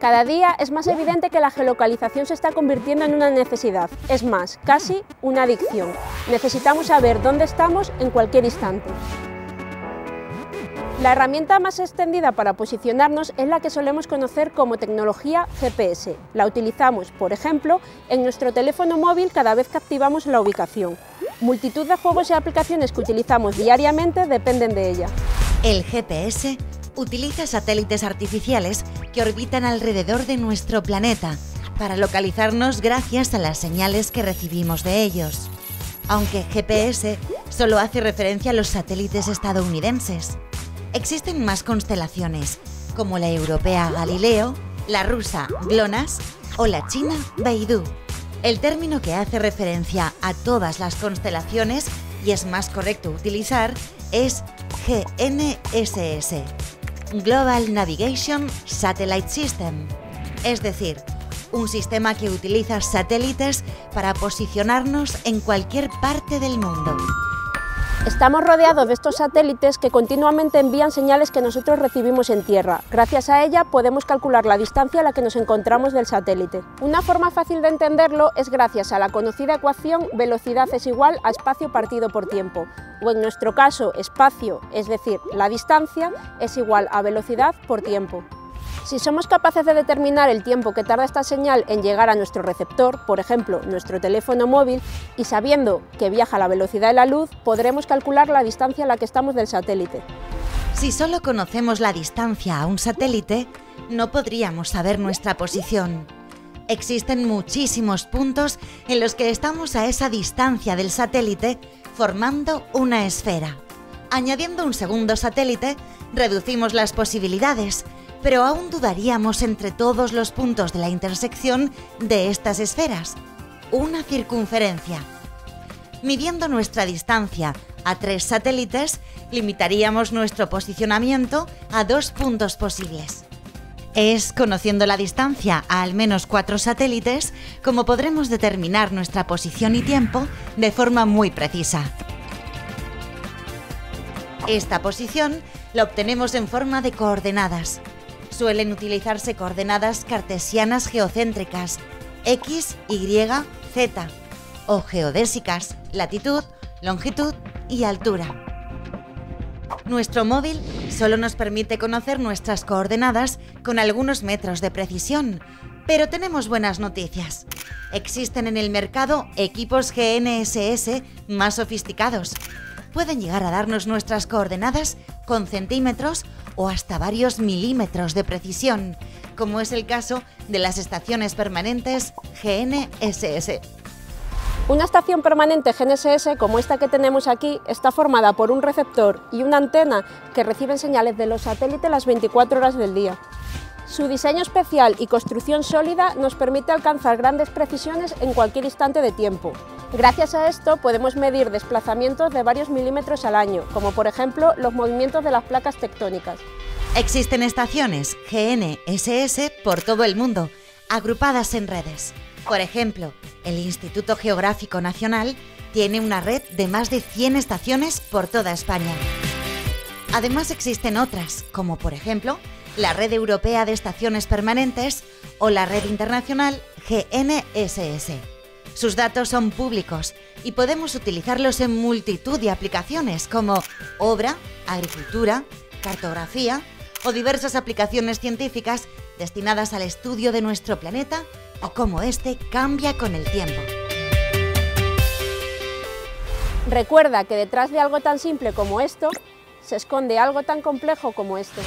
Cada día es más evidente que la geolocalización se está convirtiendo en una necesidad, es más, casi una adicción. Necesitamos saber dónde estamos en cualquier instante. La herramienta más extendida para posicionarnos es la que solemos conocer como tecnología GPS. La utilizamos, por ejemplo, en nuestro teléfono móvil cada vez que activamos la ubicación. Multitud de juegos y aplicaciones que utilizamos diariamente dependen de ella. El GPS utiliza satélites artificiales que orbitan alrededor de nuestro planeta para localizarnos gracias a las señales que recibimos de ellos. Aunque GPS solo hace referencia a los satélites estadounidenses, existen más constelaciones, como la europea Galileo, la rusa GLONASS o la china Beidou. El término que hace referencia a todas las constelaciones y es más correcto utilizar es GNSS. Global Navigation Satellite System, es decir, un sistema que utiliza satélites para posicionarnos en cualquier parte del mundo. Estamos rodeados de estos satélites que continuamente envían señales que nosotros recibimos en tierra. Gracias a ella podemos calcular la distancia a la que nos encontramos del satélite. Una forma fácil de entenderlo es gracias a la conocida ecuación velocidad es igual a espacio partido por tiempo, o en nuestro caso espacio, es decir, la distancia, es igual a velocidad por tiempo. Si somos capaces de determinar el tiempo que tarda esta señal en llegar a nuestro receptor, por ejemplo, nuestro teléfono móvil, y sabiendo que viaja a la velocidad de la luz, podremos calcular la distancia a la que estamos del satélite. Si solo conocemos la distancia a un satélite, no podríamos saber nuestra posición. Existen muchísimos puntos en los que estamos a esa distancia del satélite, formando una esfera. Añadiendo un segundo satélite, reducimos las posibilidades, pero aún dudaríamos entre todos los puntos de la intersección de estas esferas, una circunferencia. Midiendo nuestra distancia a 3 satélites, limitaríamos nuestro posicionamiento a 2 puntos posibles. Es conociendo la distancia a al menos 4 satélites como podremos determinar nuestra posición y tiempo de forma muy precisa. Esta posición la obtenemos en forma de coordenadas. Suelen utilizarse coordenadas cartesianas geocéntricas, X, Y, Z, o geodésicas, latitud, longitud y altura. Nuestro móvil solo nos permite conocer nuestras coordenadas con algunos metros de precisión, pero tenemos buenas noticias. Existen en el mercado equipos GNSS más sofisticados. Pueden llegar a darnos nuestras coordenadas con centímetros o hasta varios milímetros de precisión, como es el caso de las estaciones permanentes GNSS. Una estación permanente GNSS como esta que tenemos aquí está formada por un receptor y una antena que reciben señales de los satélites las 24 horas del día. Su diseño especial y construcción sólida nos permite alcanzar grandes precisiones en cualquier instante de tiempo. Gracias a esto podemos medir desplazamientos de varios milímetros al año, como por ejemplo los movimientos de las placas tectónicas. Existen estaciones GNSS por todo el mundo, agrupadas en redes. Por ejemplo, el Instituto Geográfico Nacional tiene una red de más de 100 estaciones por toda España. Además existen otras, como por ejemplo la Red Europea de Estaciones Permanentes o la Red Internacional GNSS. Sus datos son públicos y podemos utilizarlos en multitud de aplicaciones como obra, agricultura, cartografía o diversas aplicaciones científicas destinadas al estudio de nuestro planeta o cómo este cambia con el tiempo. Recuerda que detrás de algo tan simple como esto se esconde algo tan complejo como esto.